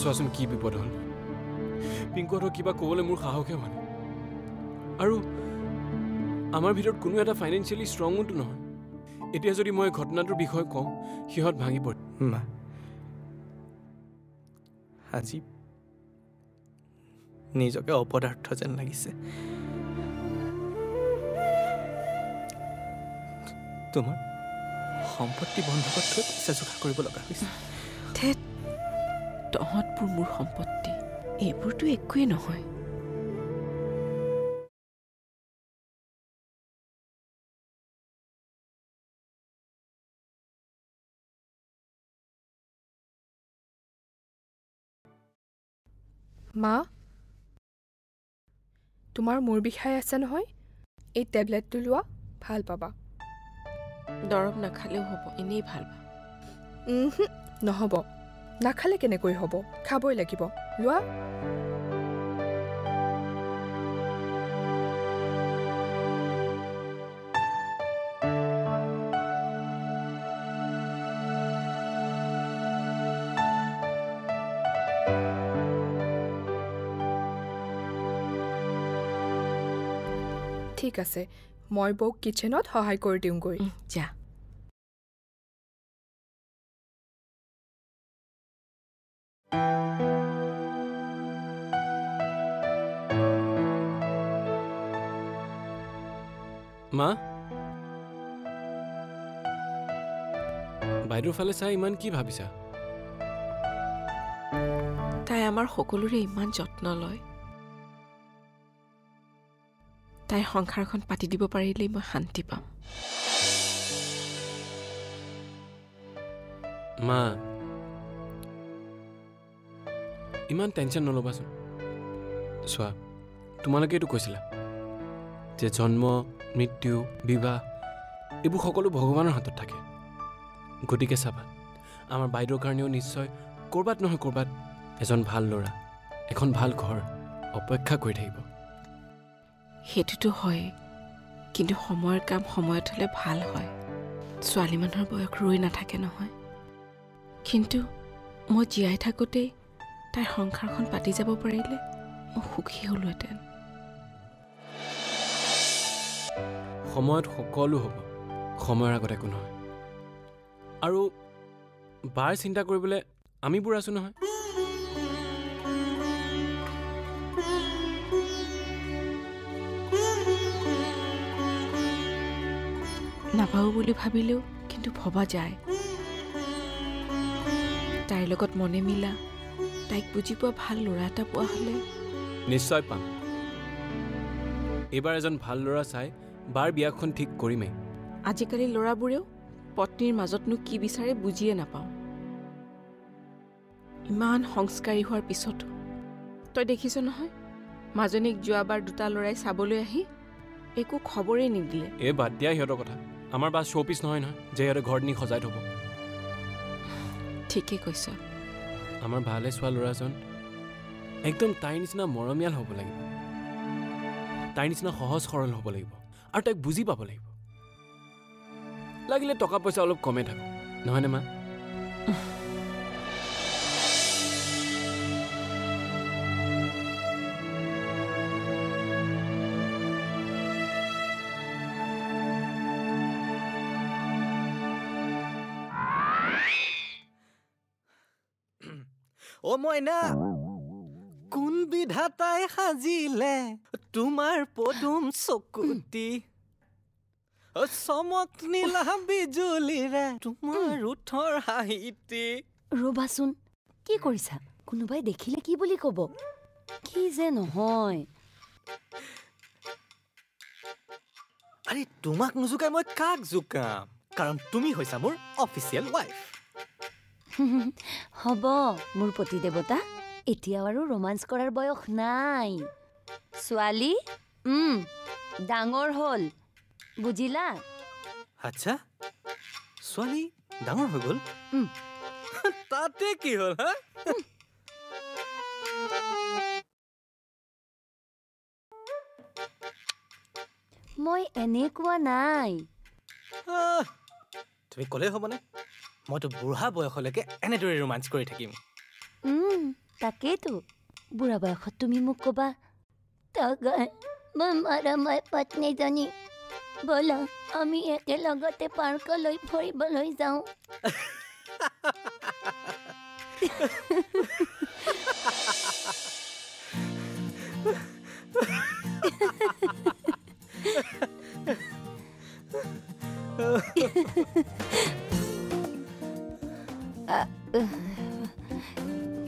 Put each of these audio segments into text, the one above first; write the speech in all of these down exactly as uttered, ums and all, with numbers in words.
चुन कि विपद हल पिंकुहतक क्या कबले मोर साहसे मान और आमार भर क्या फाइनेंशियली स्ट्रंगो तो ना जो मैं घटनाटर विषय कौ सिहत भांगी पड़े मा आज निजके अपदार्थ जान लगिसे तुमार सम्पत्ति बंधक पैसा जोगार करिब लगा होइसे थे तहतपुर मोर सम्पत्ति एपुर तो एकुए नहय। मा तुमार मोर विषय आसे नहय ए टेबलेट तो लुआ भाल पाबा दरब नाखाले हबो इने भाल पा उहु नहबो नाखाले केने कोइ हबो खाबय लागिबो लुआ ठीक आसे मैं बौक किचेनत सहाय कर दिउंगै जा मा बाइदुर फाले चाइ इमान की भाबिसा ताई आमार सकलोरे इमान যত্ন লয় ताई संसारखन पाति दिब पारिले मैं शांति पाम मा इमान टेंशन नलबासुन सुआ तुमालके एतु कइसिला जे जन्म मृत्यु विवाह एबु सकलो भगवानर हातत थाके गटिके साबा आमार बाइदर कारणेओ निश्चय कोरबात नहय कोरबात एजन ভাল लरा एखन ভাল घर अपेक्षा करि थाकिब हेतुतो हय किन्तु समयर काम समयत हले ভাল हय स्वाली मानर बयक रय ना थाके नहय किन्तु म जियाय थाकोते तार संसारखन पाति जाबो पारिले म सुखी हलुहेतेन समयत सकलो हब समयर आगते कोन हय आरो बार चिन्ता करिबले आमी बुरासु नहय नापाओ बोली भाविलेओ किन्तु भबा जाए ताइर लगत मने मिला ताइक बुझी पा भाल लरा एटा पोआ हले निश्चय पाम एबार एजन भाल लरा चाइ बार बियाखन ठीक करिमे आजिकाली लराबुरेओ पत्नीर माजतनु की बिचारे बुझिए नापाओ इमान संस्कारी होआर पिछतो तई देखिस नहय माजनिक जुआबार दुटा लराइ साबोले आहि एकु खबरे निदिले ए बाद दिया हियतर कथा आमार बास शोपिस নহয় নহয় যে এৰে ঘৰ নি খজাই থব ঠিকই কৈছ আমাৰ ভালে সোৱা লৰাজন একদম তাই নিচিনা মৰমিয়াল হ'ব লাগিব তাই নিচিনা সহজ সৰল হ'ব লাগিব আৰু তাক বুজি পাব লাগিব লাগিলে টকা পইচা অলপ কমে থাকক নহয় নে মা ओ मैना कुन विधाताय हाजिले तुमार पदुम चकुति चमक नीला बिजुलिरे तुमार उठर हाहिति रोबासुन की करिसा कोनोबाय देखिले की बोली कब की जे नहय अरे तुमाक नुजुकाय मय काक जुकाम कारण तुमी होइसा मोर ऑफिशियल वाइफ हब मोर पति देवता एतिया आरो रोमांस करार बयख नाइ स्वाली उम डांगर होल बुझिला अच्छा स्वाली डांगर हो गेल उम ताते की होल ह মই एने कोवा नाइ तुमी कले हबने मैं तो बुढ़ा बयसलैके एने रोमांस कर তাকেইতো বুঢ়া বয়সত তুমি মোক কবা তাগান মই মাৰা মই পত্নী জনী বলা আমি একেলগতে পাৰ্কলৈ ফুৰিবলৈ যাওঁ।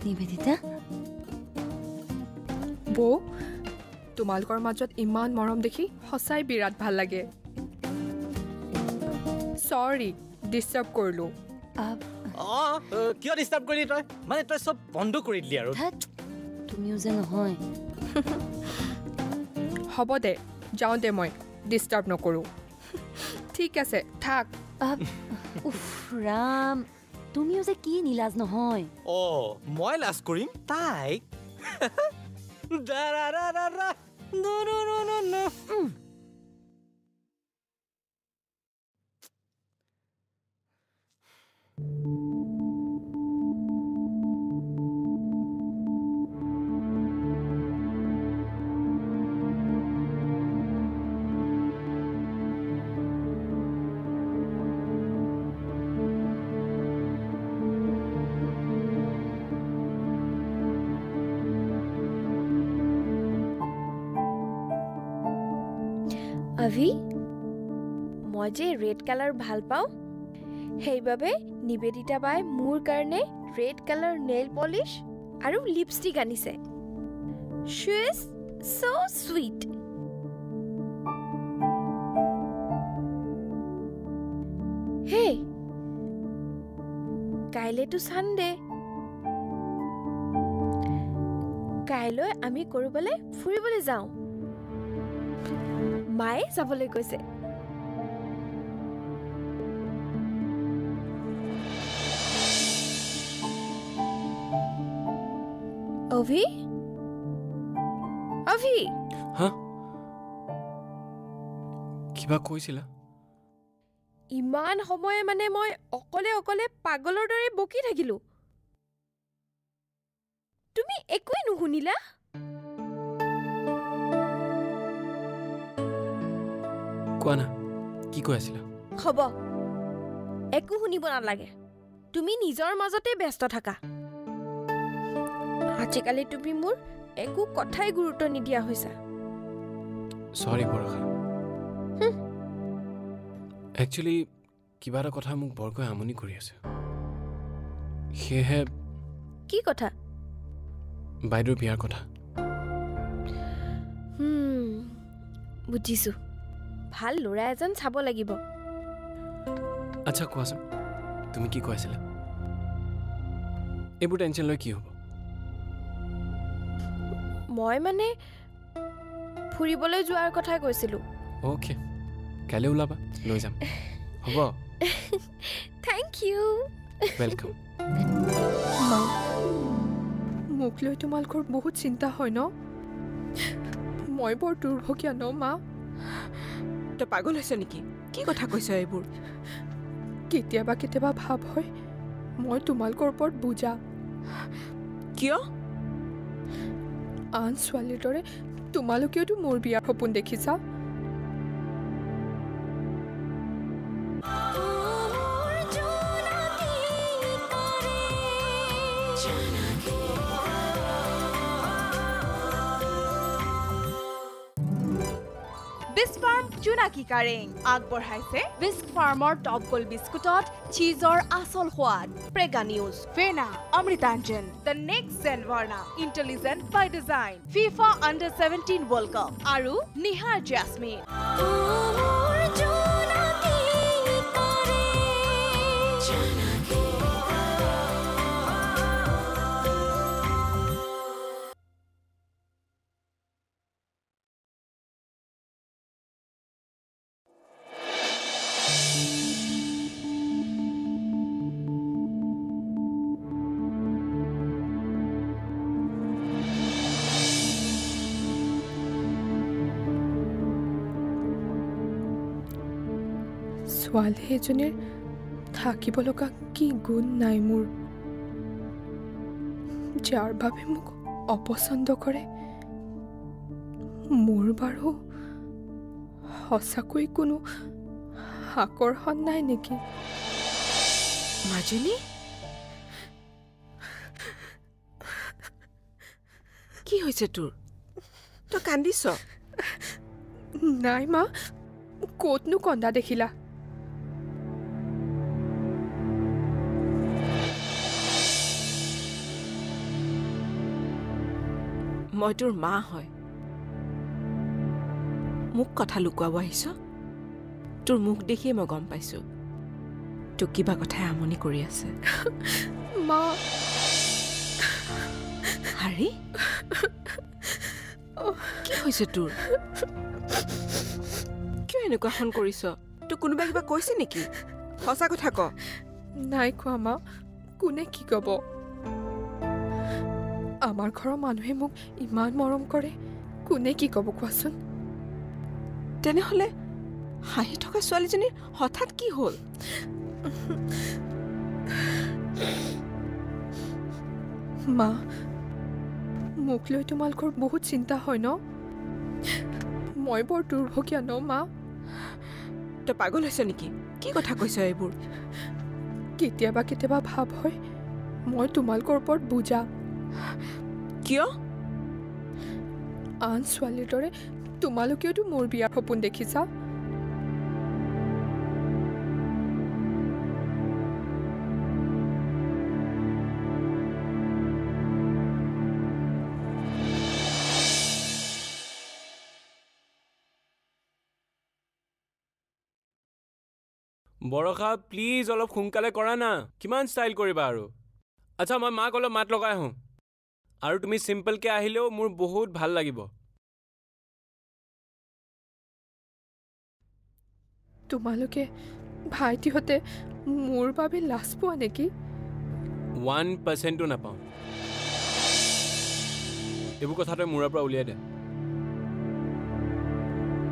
निवेदिता बो तुम्हालोकर मजत इमान मरम देखी हसाई बिराट भल लगे। सॉरी डिस्टर्ब करलो। आ क्यों डिस्टर्ब करली तय माने तय सब बंद कर दिली आरो तुमिओ जे নহয় हबो दे जाऊ दे মই डिस्टर्ब न करू। ठीक আছে থাক। উফ রাম তুমিও যে কি নীলাজ নহয়। ও মই লাজ কৰিম তাই দারা রা রা রা নো নো নো নো নো अभी मजे रेड कलर ভাল পাও সেইভাবে নিবেদিতা বাই মোৰ কাৰণে রেড কালার নেল পলিশ আর লিপস্টিক আনিছে। She is so sweet. হে কাইলে তো সানডে কাইলৈ আমি কৰবলে ফুৰিবলৈ যাওঁ মায়ে যাবলৈ কৈছে। अभी अभी हाँ কিবা কৈছিলা ইমান সময় মানে মই অকলে অকলে পাগলৰ দৰে বকি থাকিলো তুমি একোই নুশুনিলা। কোৱানা কি কৈ আছিলা হ'ব একো শুনিব নালাগে তুমি নিজৰ মাজতে ব্যস্ত থাকা। আজিকালি তুমি মোৰ একো কথাই গুৰুত্ব নিদিয়া হৈছা। সৰি বৰখা একচুয়ালি কিবা এটা কথা মোক বৰকৈ আমনি কৰি আছে সেয়েহে। কি কথা বাইদেউৰ বিয়াৰ কথা। হুম বুজিছো ভাল ল'ৰা এজন চাব লাগিব। আচ্ছা কোৱাচোন তুমি কি কৈছিলা এইবোৰ টেনচন লৈ কি হ'ব মই মানে ফুৰিবলৈ যোৱাৰ কথা কৈছিলো। ওকে কাইলৈ ওলাবা লৈ যাম হ'ব। Thank you welcome. মোক লৈ তোমালোকৰ বহুত চিন্তা হয় ন মই বৰ দুৰ্ভগীয়া ন মা তই পাগল হৈছ নেকি কি কথা কৈছ এইবোৰ কেতিয়াবা কেতিয়াবা ভাব হয় মই তোমালোকৰ ওপৰত বুজা কিয় আন ছোৱালীৰ দৰে তোমালোকেও তো মোৰ বিয়াৰ সপোন দেখিছা। জোনাকী কাৰেং আগবঢ়াইছে বিস্ক ফাৰ্মৰ টপ গোল বিস্কুটত চীজৰ আসল সোৱাদ প্ৰেগা নিউজ ফেনা অমৃতাঞ্জন দ্য নেক্সট জেন ভাৰ্ণা intelligent by design FIFA under seventeen world cup আৰু নিহাৰ জাসমিন। ছোৱালী এজনীৰ থাকিব লগা কি গুণ নাই মোৰ जार भावे मुख अपसंद करे मोर बारो सचाक आकर्षण नाई नेकी माजनी की होइसे तोर तो कांदिस नाई मा कतनु कंदा देखिला मैं तोर मा हय मुख कथा लुकुआब आहिस तोर मुख देखिए मैं गम पाइसु तो किबा कथा आमनी करि आछे मा हरि কি হইছে তোর কিয় এনেকুৱা হন কৰিছ তো কোনোবা কিবা কৈছে নেকি সঁচা কথা ক নাই কোৱা মা কোনে কি কব আমাৰ ঘৰৰ মানুহে মোক ইমান মৰম কৰে কোনে কি কব কোৱাচোন তেনেহলে হাঁহি থকা ছোৱালীজনীৰ হঠাৎ কি হল মা मुख लो तुम बहुत चिंता है न मैं बर दुर्भगिया न मा तो पागल हो निकी की कथा कैस केतियाबा भाव है मैं तुम ऊपर बुझा क्यों आन छाल दौरे तुमको तो मोर वियार सपोन देखिसा बरखा प्लिज अलग सोकाले करा ना किमान स्टाइल करा अच्छा मैं माक अलग मात लगे हूँ और तुम सिम्पलके आहिलेओ मोर बहुत भल लागिब तुमालोके भाईटीहते मोर बारे लाज पा नेकी वन पार्सेंटो नापाओ एबो कथा तय मोर उलिया दे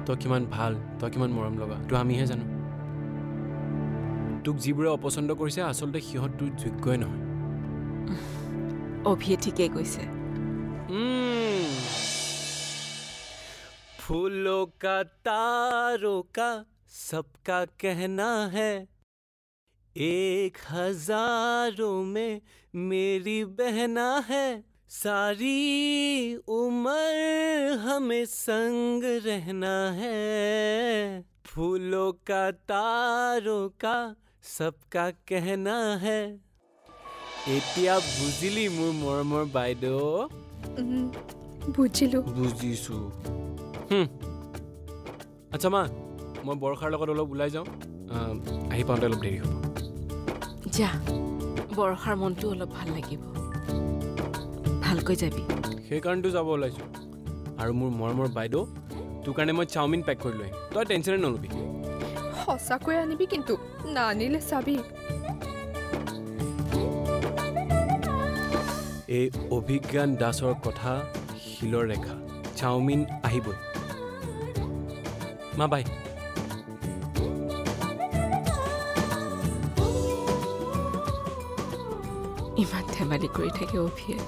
तो किमान भल तो किमान मरम लगा तो आमिहे जानो तुक जीबुरे अपसंद करिसे आसलते हिहत तु जोग्य नहय अभिये ठीके कइसे फूलों का तारों का सबका कहना है एक हजारों में मेरी बहना है सारी उम्र हमें संग रहना है फूलों का तारों का सबका कहना है एतिया बुझिली मोर मरमर बाइदो बुझिलो बुझिसु हम अच्छा मा मैं बरखार लगत अलग उलाय जाऊ आही पाउते अलग देरी हबो जा बरखार मनटु अलग ভাল লাগিব ভালকৈ যাবি সেই কাৰণটো যাব ওলাইছো আৰু মোৰ মৰমৰ বাইদো তোৰ কাৰণে মই চাওমিন পেক কৰি লৈ তই টেনচন নলবি সঁচা কৈ আনিবি কিন্তু নানিলে চাবি এই অভিজ্ঞান দাসৰ কথা শিলৰ ৰেখা চাওমিন আহিবই মা বাই ইমান ধেমালি কৰি থাকে অভিয়ে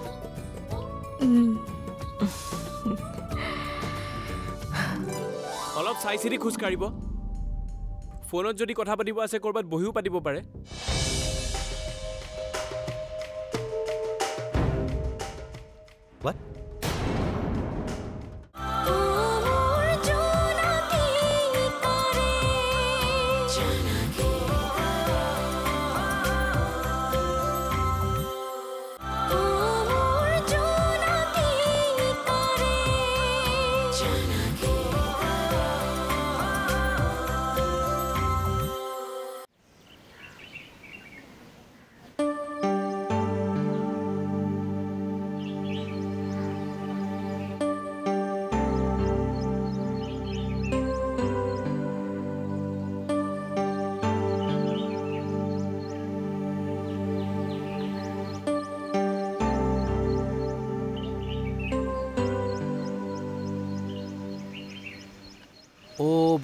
অলপ চাই চিৰি খোজ কাঢ়িব फोनत जो कथा पातिब आछे करबात बहिओ पातिब पारे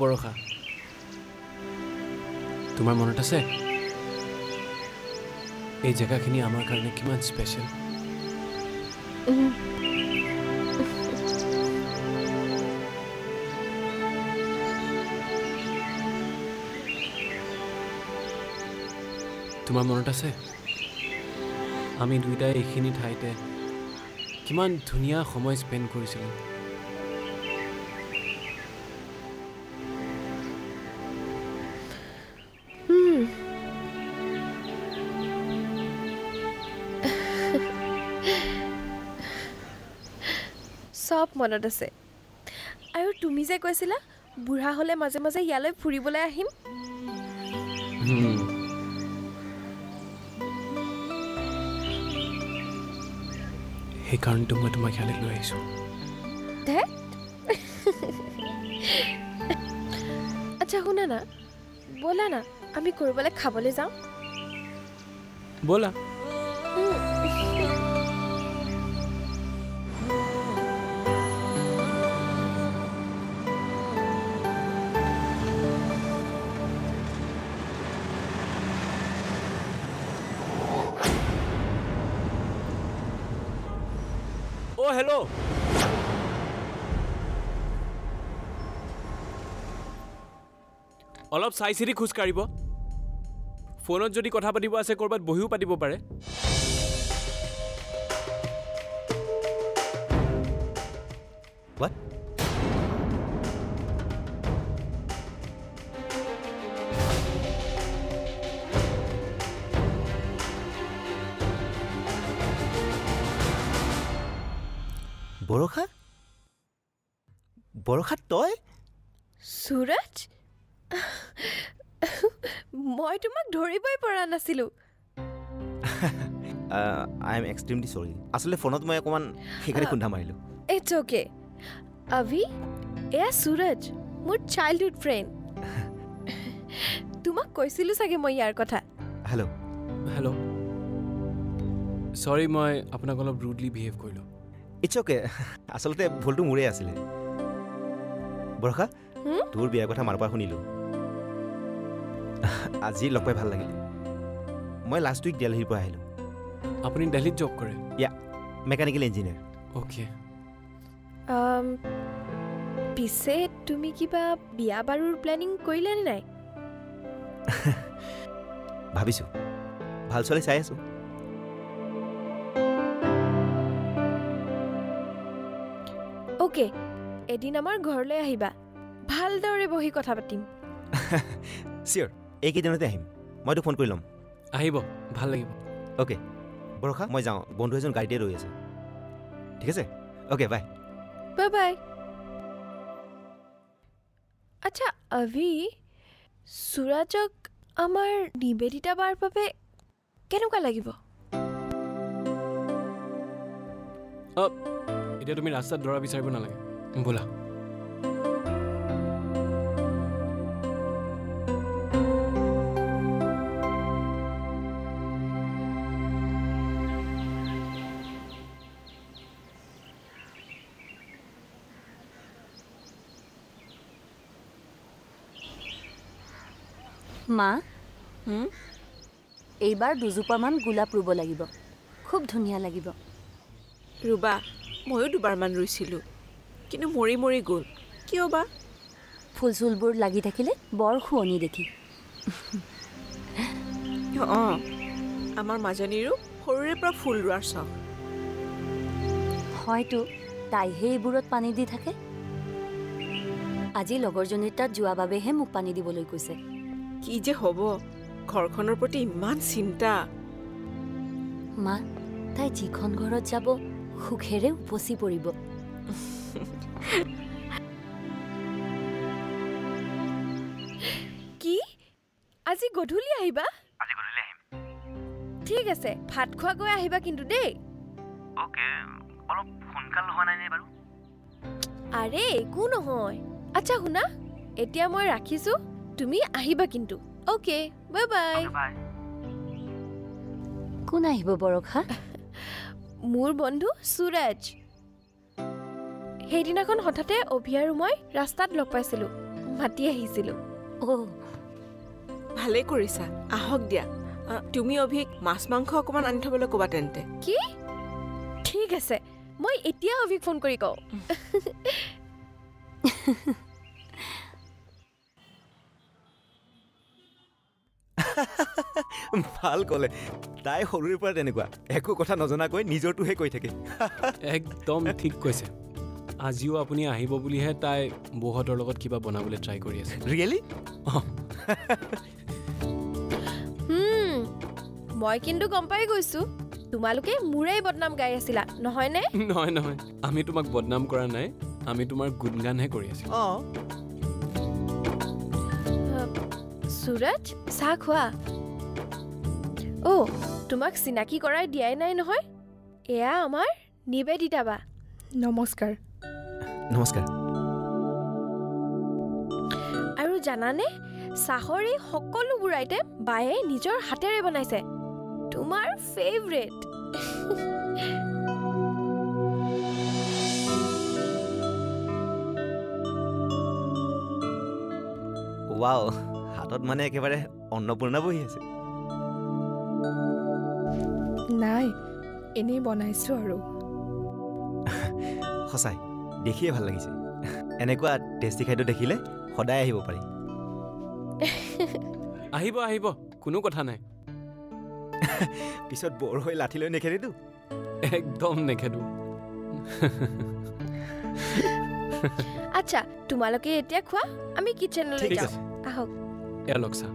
बरखा तुम्हार मन आसे जैगाखिनि आमार कारणे किमान स्पेशल তোমার মনত আছে আমি দুইটা এখিনি ঠাইতে কিমান ধুনিয়া সময় স্পেন্ড কৰিছিলাম সব মনত আছে আৰু তুমি যে কৈছিলা বুঢ়া হলে মাজে মাজে ইয়ালৈ ফুৰিবলৈ আহিম He can't do much my calculation. That? Achahunana Bolana, Ami Kurvala Kabaleza Bola Oh, hello. All of Sai Siri Kus Karibo. Phone on Jodi Kotabadi was a corbat Bohu Padibo Pare. What? Borokha? Borokha toy? Suraj? Moi tomak dhoribai para nasilu. I am extremely sorry. Asole phone ot moi ekoman hekare kundha marilu. It's okay. Avi, eya Suraj, mur childhood friend. Tomak koisilu sage moi yar kotha. Hello. Hello. Sorry moi apunak olop rudely behave korilu. It's okay. Asolte bholtu mure asile. Borokha, tur biya kotha mar par hunilu. Aji log pai bhal lagile. Moi last week Delhi pa ahilu. Apuni Delhi job kore? Yeah, mechanical engineer. Okay. Um pise tumi kiba biya barur planning korile ni nai? Bhabisu. Bhal sole sai asu. Okay, edin amar ghor le ahiba. Bhal dore bohi kotha patim. Sure, eki dinote ahim. Moi to phone korilom. Ahibo, bhal lagibo. Okay. Borokha, moi jao. Bondhu ejon garite roi ase. Thik ase? Okay, bye. Bye bye. Acha, Avi, Surajok amar nibedita bar pabe kenuka lagibo? Up. Ite tumi rasta dora bisaribo nalage bola ma hm eibar dujupaman gulap rubo lagibo khub dhuniya lagibo ruba ময়ো দুবাৰমান ৰৈছিলো কিন্তু মৰি মৰি গল কিয়বা ফুল ফুলবোৰ লাগি থাকিলে বৰ খুৱনি দেখি অ আমাৰ মাজনীৰো সৰুৰে পৰা ফুল ৰুৱাৰ শখ হয়তো তাই হেইবোৰত পানী দি থাকে আজি লগৰজনীৰ তাত যোৱা বাবেহে মোক পানী দিবলৈ কৈছে কি যে হ'ব ঘৰখনৰ প্ৰতি ইমান চিন্তা মা তাই যিখন ঘৰত যাব Hukere posi poribo. Ki? Aji godhuli ahiba? Aji godhuli ahim. Thik ase, bhat khwa goi ahiba kintu dei. Okay, olop sonkal howa nai ne baru. Are eku nohoy. Acha huna, etia moi rakhisu, tumi ahiba kintu. Okay, bye bye. Bye bye. Kun ahibo Borokha? মোৰ বন্ধু সুৰজ হেদিনাখন হঠাতে অভিয়াৰ মই ৰাস্তাত লগ পাইছিলো মাটি আহিছিলো ও ভালে কৰিছা আহক দিয়া তুমি অভিক মাছ মাংস অকমান আনি থবলৈ কবা তেন্তে কি ঠিক আছে এতিয়া অভিক ফোন কৰি কও ভাল কলে তাই হৰুৰ পৰা তেনেকুৱা একো কথা নজনা কৈ নিজৰটোহে কৈ থাকে একদম ঠিক কৈছে আজিও আপুনি আহিব বুলি হে তাই বহুতৰ লগত কিবা বনাবলৈ ট্ৰাই কৰি আছে ৰিয়েলি হুম মই কিন্তু গম পাই গৈছো তোমালোকে মুৰেই বদনাম গাই আছিলা নহয় নে নহয় নহয় আমি তোমাক বদনাম কৰা নাই আমি তোমাৰ গুণগানহে কৰি আছো অ সুৰজ সাখোৱা ও তোমাক চিনাকি কৰাই দিয়াই নাই নহয় এয়া আমাৰ নিবেদিতা বা নমস্কাৰ নমস্কাৰ আৰু জানানে সাহৰি সকলো বুৰাইতে বায়ে নিজৰ হাতেৰে বনাইছে তোমাৰ ফেভাৰিট ওয়াও হাতত মানে একেবাৰে অন্নপূৰ্ণা বহি আছে নাই এনে বনাইছো আৰু হসাই দেখিয়ে ভাল লাগিছে এনেকুৱা টেস্টি খাইটো দেখিলে সদায় আহিব পাৰি আহিব আহিব কোনো কথা নাই পিছত বৰ হৈ লাঠি লৈ নেখেৰিদু একদম নেখেদু আচ্ছা তোমালোকে এতিয়া খোৱা আমি কিচেনলৈ যাম আহক এ লক্সা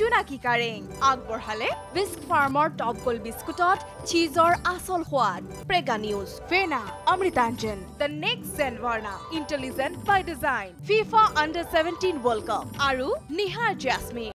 Jonaki Kareng, Agborhale, Whisk Farmer Top Goal Biscuitot, Cheese or Asol Huad, Prega News, Vena, Amritanjan, The Next Gen Varna, Intelligent by Design, FIFA Under seventeen World Cup, Aru, Nihar Jasmine.